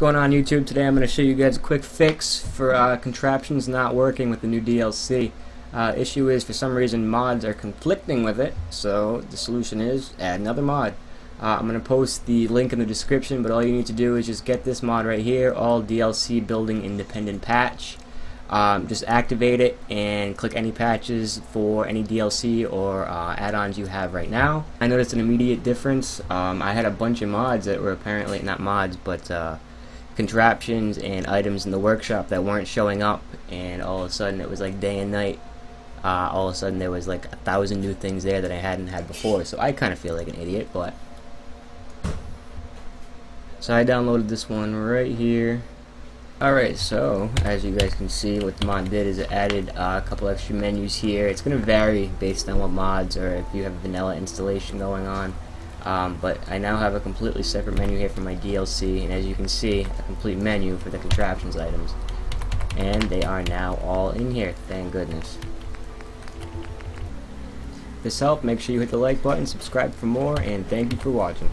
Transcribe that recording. going on YouTube? Today I'm going to show you guys a quick fix for contraptions not working with the new DLC. Issue is, for some reason, mods are conflicting with it, so the solution is add another mod. I'm going to post the link in the description, but all you need to do is just get this mod right here, all DLC building independent patch. Just activate it and click any patches for any DLC or add-ons you have right now. I noticed an immediate difference. I had a bunch of mods that were apparently, not mods, but contraptions and items in the workshop that weren't showing up, and all of a sudden it was like day and night. All of a sudden there was like 1,000 new things there that I hadn't had before, so I kind of feel like an idiot, but... So I downloaded this one right here. Alright, so as you guys can see, what the mod did is it added a couple extra menus here. It's going to vary based on what mods or if you have a vanilla installation going on. But I now have a completely separate menu here for my DLC, and as you can see, a complete menu for the contraptions items. And they are now all in here, thank goodness. If this helped, make sure you hit the like button, subscribe for more, and thank you for watching.